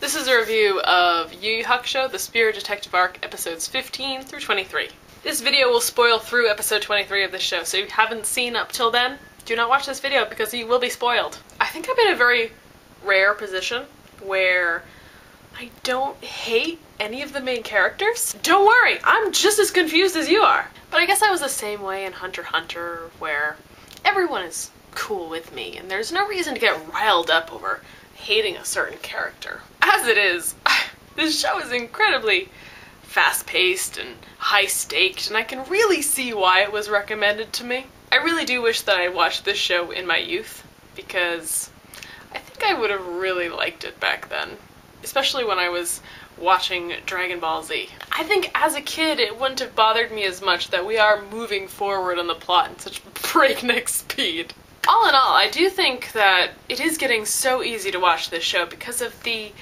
This is a review of Yu Yu Hakusho, the Spirit Detective Arc, episodes 15 through 23. This video will spoil through episode 23 of this show, so if you haven't seen up till then, do not watch this video because you will be spoiled. I think I'm in a very rare position where I don't hate any of the main characters. Don't worry, I'm just as confused as you are. But I guess I was the same way in Hunter x Hunter, where everyone is cool with me and there's no reason to get riled up over hating a certain character. As it is, this show is incredibly fast-paced and high-staked, and I can really see why it was recommended to me. I really do wish that I had watched this show in my youth, because I think I would have really liked it back then, especially when I was watching Dragon Ball Z. I think as a kid it wouldn't have bothered me as much that we are moving forward on the plot in such breakneck speed. All in all, I do think that it is getting so easy to watch this show because of the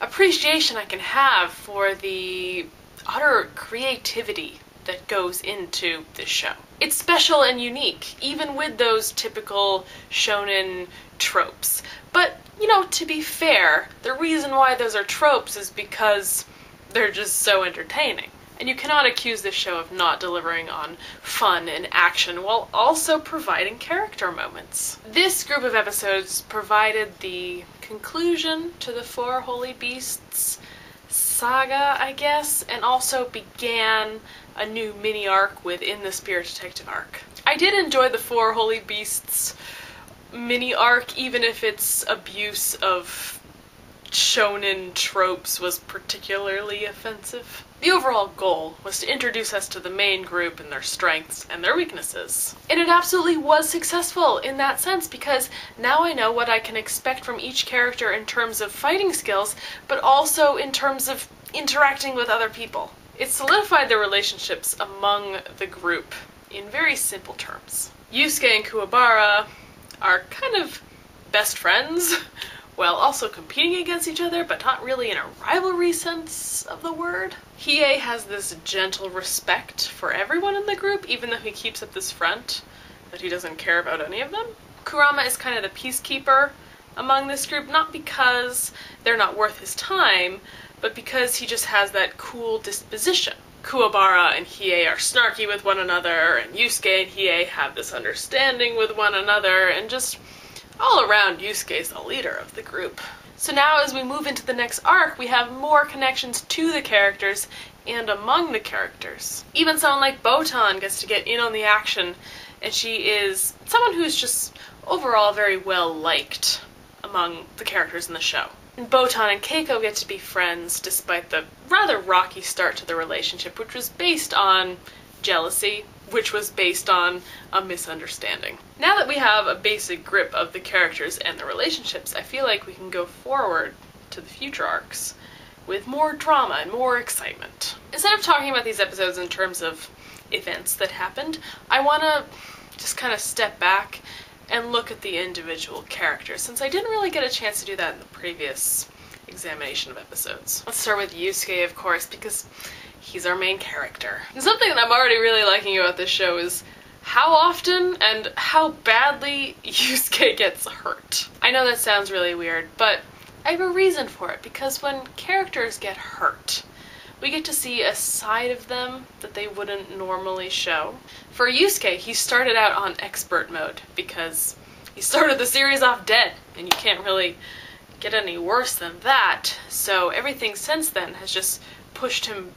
appreciation I can have for the utter creativity that goes into this show. It's special and unique, even with those typical shonen tropes. But, you know, to be fair, the reason why those are tropes is because they're just so entertaining. And you cannot accuse this show of not delivering on fun and action while also providing character moments. This group of episodes provided the conclusion to the Four Holy Beasts saga, I guess, and also began a new mini-arc within the Spirit Detective arc. I did enjoy the Four Holy Beasts mini-arc, even if its abuse of shonen tropes was particularly offensive. The overall goal was to introduce us to the main group and their strengths and their weaknesses. And it absolutely was successful in that sense, because now I know what I can expect from each character in terms of fighting skills, but also in terms of interacting with other people. It solidified the relationships among the group in very simple terms. Yusuke and Kuwabara are kind of best friends, while also competing against each other, but not really in a rivalry sense of the word. Hiei has this gentle respect for everyone in the group, even though he keeps up this front that he doesn't care about any of them. Kurama is kind of the peacekeeper among this group, not because they're not worth his time, but because he just has that cool disposition. Kuwabara and Hiei are snarky with one another, and Yusuke and Hiei have this understanding with one another, and just all around, Yusuke is the leader of the group. So now as we move into the next arc, we have more connections to the characters and among the characters. Even someone like Botan gets to get in on the action, and she is someone who's just overall very well liked among the characters in the show. And Botan and Keiko get to be friends despite the rather rocky start to the relationship, which was based on jealousy, which was based on a misunderstanding. Now that we have a basic grip of the characters and the relationships, I feel like we can go forward to the future arcs with more drama and more excitement. Instead of talking about these episodes in terms of events that happened, I want to just kind of step back and look at the individual characters, since I didn't really get a chance to do that in the previous examination of episodes. Let's start with Yusuke, of course, because he's our main character. And something that I'm already really liking about this show is how often and how badly Yusuke gets hurt. I know that sounds really weird, but I have a reason for it, because when characters get hurt, we get to see a side of them that they wouldn't normally show. For Yusuke, he started out on expert mode, because he started the series off dead, and you can't really get any worse than that, so everything since then has just pushed him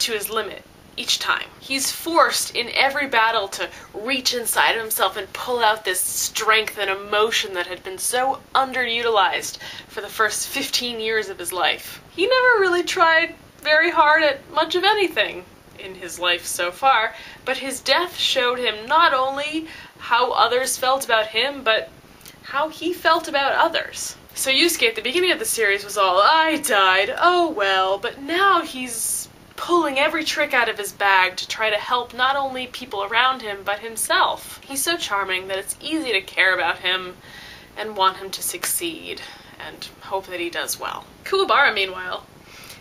to his limit each time. He's forced in every battle to reach inside of himself and pull out this strength and emotion that had been so underutilized for the first 15 years of his life. He never really tried very hard at much of anything in his life so far, but his death showed him not only how others felt about him, but how he felt about others. So Yusuke at the beginning of the series was all, "I died, oh well," but now he's pulling every trick out of his bag to try to help not only people around him, but himself. He's so charming that it's easy to care about him and want him to succeed and hope that he does well. Kuwabara, meanwhile,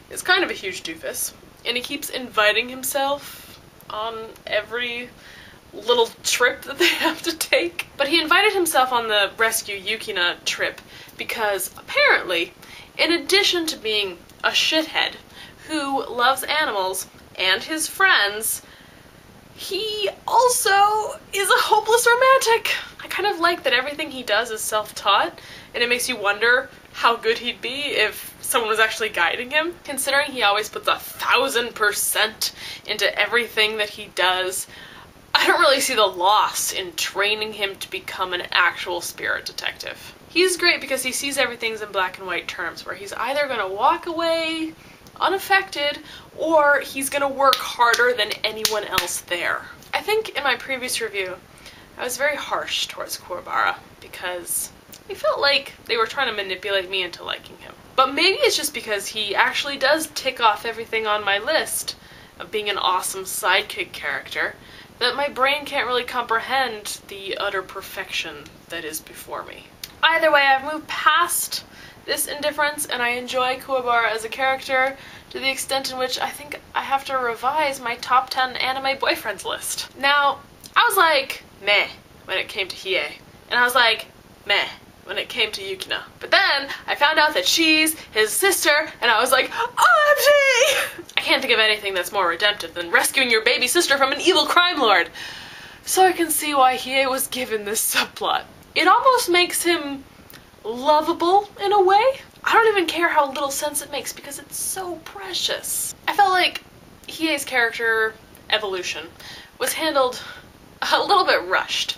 is kind of a huge doofus, and he keeps inviting himself on every little trip that they have to take. But he invited himself on the Rescue Yukina trip because apparently, in addition to being a shithead who loves animals and his friends, he also is a hopeless romantic. I kind of like that everything he does is self-taught, and it makes you wonder how good he'd be if someone was actually guiding him, considering he always puts 1,000% into everything that he does. I don't really see the loss in training him to become an actual spirit detective. He's great because he sees everything in black and white terms, where he's either gonna walk away unaffected, or he's gonna work harder than anyone else there. I think in my previous review, I was very harsh towards Kuwabara because I felt like they were trying to manipulate me into liking him. But maybe it's just because he actually does tick off everything on my list of being an awesome sidekick character, that my brain can't really comprehend the utter perfection that is before me. Either way, I've moved past this indifference, and I enjoy Kuwabara as a character to the extent in which I think I have to revise my top 10 anime boyfriends list. Now, I was like, meh, when it came to Hiei, and I was like, meh, when it came to Yukina. But then I found out that she's his sister, and I was like, OMG! I can't think of anything that's more redemptive than rescuing your baby sister from an evil crime lord. So I can see why Hiei was given this subplot. It almost makes him lovable in a way. I don't even care how little sense it makes because it's so precious. I felt like Hiei's character evolution was handled a little bit rushed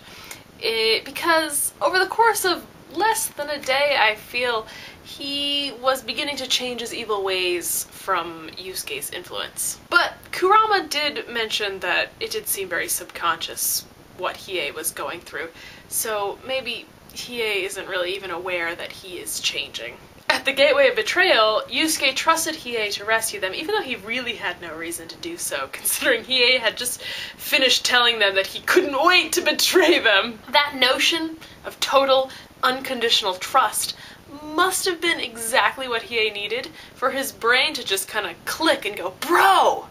because over the course of less than a day, I feel he was beginning to change his evil ways from Yusuke's influence. But Kurama did mention that it did seem very subconscious what Hiei was going through, so maybe Hiei isn't really even aware that he is changing. At the Gateway of Betrayal, Yusuke trusted Hiei to rescue them, even though he really had no reason to do so, considering Hiei had just finished telling them that he couldn't wait to betray them. That notion of total, unconditional trust must have been exactly what Hiei needed for his brain to just kind of click and go, bro,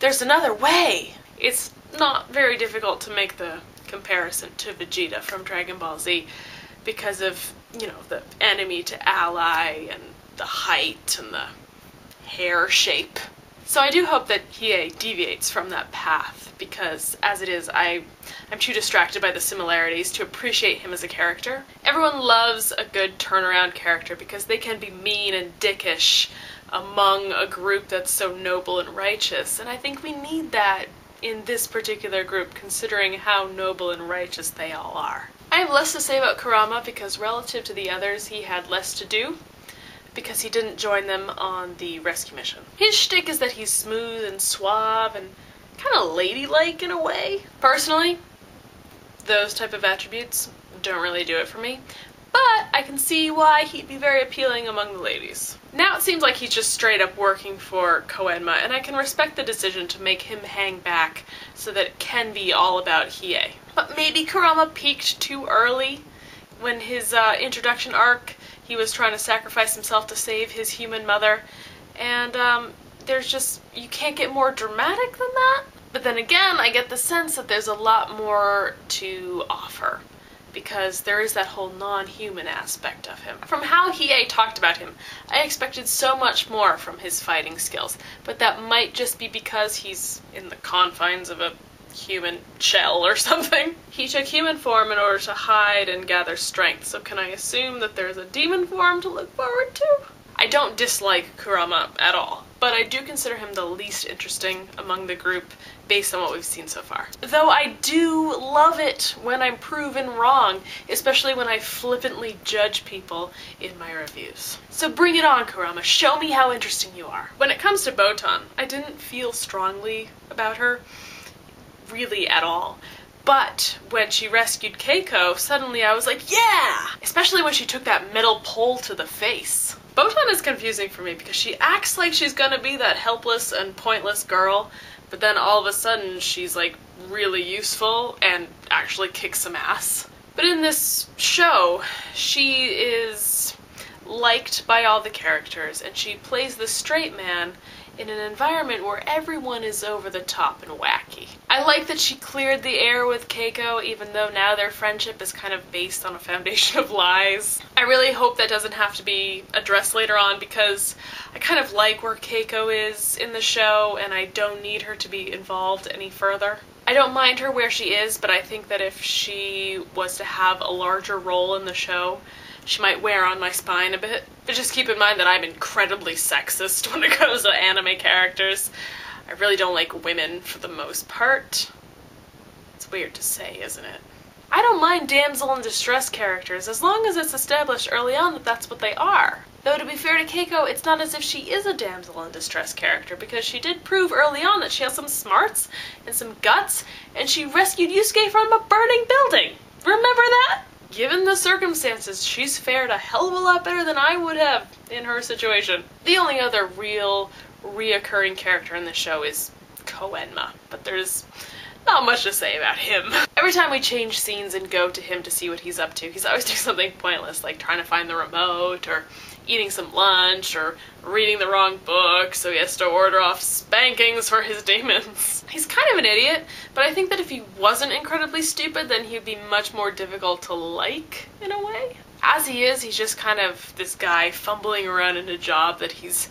there's another way. It's not very difficult to make the comparison to Vegeta from Dragon Ball Z because of, you know, the enemy to ally and the height and the hair shape. So I do hope that Hiei deviates from that path because as it is, I'm too distracted by the similarities to appreciate him as a character. Everyone loves a good turnaround character because they can be mean and dickish among a group that's so noble and righteous, and I think we need that in this particular group, considering how noble and righteous they all are. I have less to say about Kurama because relative to the others he had less to do because he didn't join them on the rescue mission. His shtick is that he's smooth and suave and kind of ladylike in a way. Personally, those type of attributes don't really do it for me, but I can see why he'd be very appealing among the ladies. Now it seems like he's just straight up working for Koenma, and I can respect the decision to make him hang back so that it can be all about Hiei. But maybe Kurama peaked too early when his introduction arc, he was trying to sacrifice himself to save his human mother, and there's just, you can't get more dramatic than that. But then again, I get the sense that there's a lot more to offer, because there is that whole non-human aspect of him. From how Hiei talked about him, I expected so much more from his fighting skills, but that might just be because he's in the confines of a human shell or something. He took human form in order to hide and gather strength, so can I assume that there's a demon form to look forward to? I don't dislike Kurama at all, but I do consider him the least interesting among the group based on what we've seen so far. Though I do love it when I'm proven wrong, especially when I flippantly judge people in my reviews. So bring it on, Kurama, show me how interesting you are. When it comes to Botan, I didn't feel strongly about her, really at all. But when she rescued Keiko, suddenly I was like, yeah! Especially when she took that metal pole to the face. Botan is confusing for me because she acts like she's gonna be that helpless and pointless girl, but then all of a sudden she's like really useful and actually kicks some ass. But in this show, she is liked by all the characters, and she plays the straight man in an environment where everyone is over the top and wacky. I like that she cleared the air with Keiko, even though now their friendship is kind of based on a foundation of lies. I really hope that doesn't have to be addressed later on, because I kind of like where Keiko is in the show and I don't need her to be involved any further. I don't mind her where she is, but I think that if she was to have a larger role in the show, she might wear on my spine a bit. But just keep in mind that I'm incredibly sexist when it comes to anime characters. I really don't like women for the most part. It's weird to say, isn't it? I don't mind damsel in distress characters, as long as it's established early on that that's what they are. Though, to be fair to Keiko, it's not as if she is a damsel in distress character, because she did prove early on that she has some smarts and some guts, and she rescued Yusuke from a burning building! Remember that? Given the circumstances, she's fared a hell of a lot better than I would have in her situation. The only other real reoccurring character in the show is Koenma, but there's not much to say about him. Every time we change scenes and go to him to see what he's up to, he's always doing something pointless, like trying to find the remote, or eating some lunch, or reading the wrong book, so he has to order off spankings for his demons. He's kind of an idiot, but I think that if he wasn't incredibly stupid, then he'd be much more difficult to like, in a way. As he is, he's just kind of this guy fumbling around in a job that he's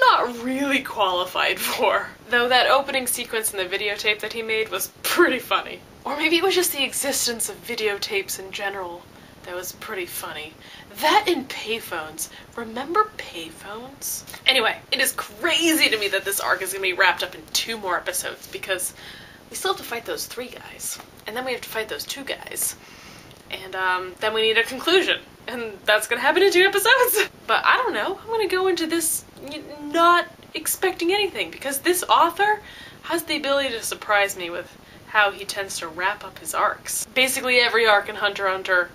not really qualified for. Though that opening sequence in the videotape that he made was pretty funny. Or maybe it was just the existence of videotapes in general that was pretty funny. That and payphones. Remember payphones? Anyway, it is crazy to me that this arc is going to be wrapped up in 2 more episodes, because we still have to fight those 3 guys, and then we have to fight those 2 guys, and then we need a conclusion, and that's going to happen in 2 episodes. But I don't know, I'm going to go into this not expecting anything, because this author has the ability to surprise me with how he tends to wrap up his arcs. Basically every arc in Hunter x Hunter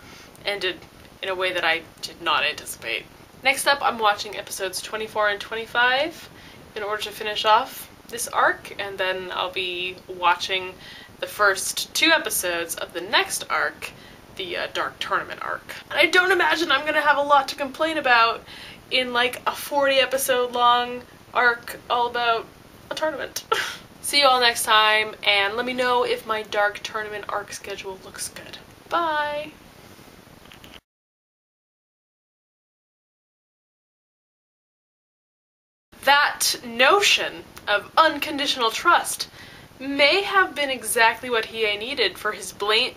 ended in a way that I did not anticipate. Next up, I'm watching episodes 24 and 25 in order to finish off this arc, and then I'll be watching the first 2 episodes of the next arc, the Dark Tournament arc. And I don't imagine I'm gonna have a lot to complain about in like a 40 episode long arc all about a tournament. See you all next time, and let me know if my Dark Tournament arc schedule looks good. Bye! That notion of unconditional trust may have been exactly what Hiei needed for his brain